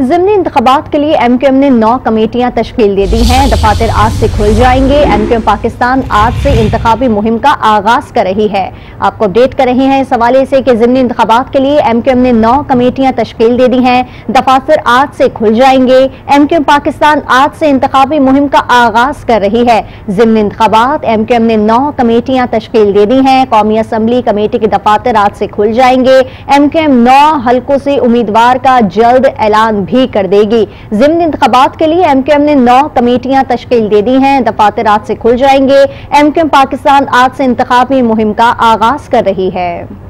ज़िमनी इंतखाबात के लिए MQM ने 9 कमेटियां तश्कील दे दी हैं। दफातर आज से खुल जाएंगे। MQM पाकिस्तान आज से इंतखाबी मुहिम का आगाज कर रही है। आपको अपडेट कर रहे हैं इस हवाले से कि ज़िमनी इंतखाबात के लिए MQM ने 9 कमेटियां तश्कील दे दी हैं। दफातर आज से खुल जाएंगे। MQM पाकिस्तान आज से इंतखाबी मुहिम का आगाज कर रही है। ज़िमनी इंतखाबात MQM ने 9 कमेटियां तश्कील दे दी हैं। कौमी असम्बली कमेटी के दफातर आज से खुल जाएंगे। MQM 9 हल्कों से उम्मीदवार का जल्द ऐलान भी कर देगी। ज़िमनी इंतखाबात के लिए MQM ने 9 कमेटियां तश्कील दे दी हैं। दफातर आज से खुल जाएंगे। MQM पाकिस्तान आज से इंतखाबी मुहिम का आगाज कर रही है।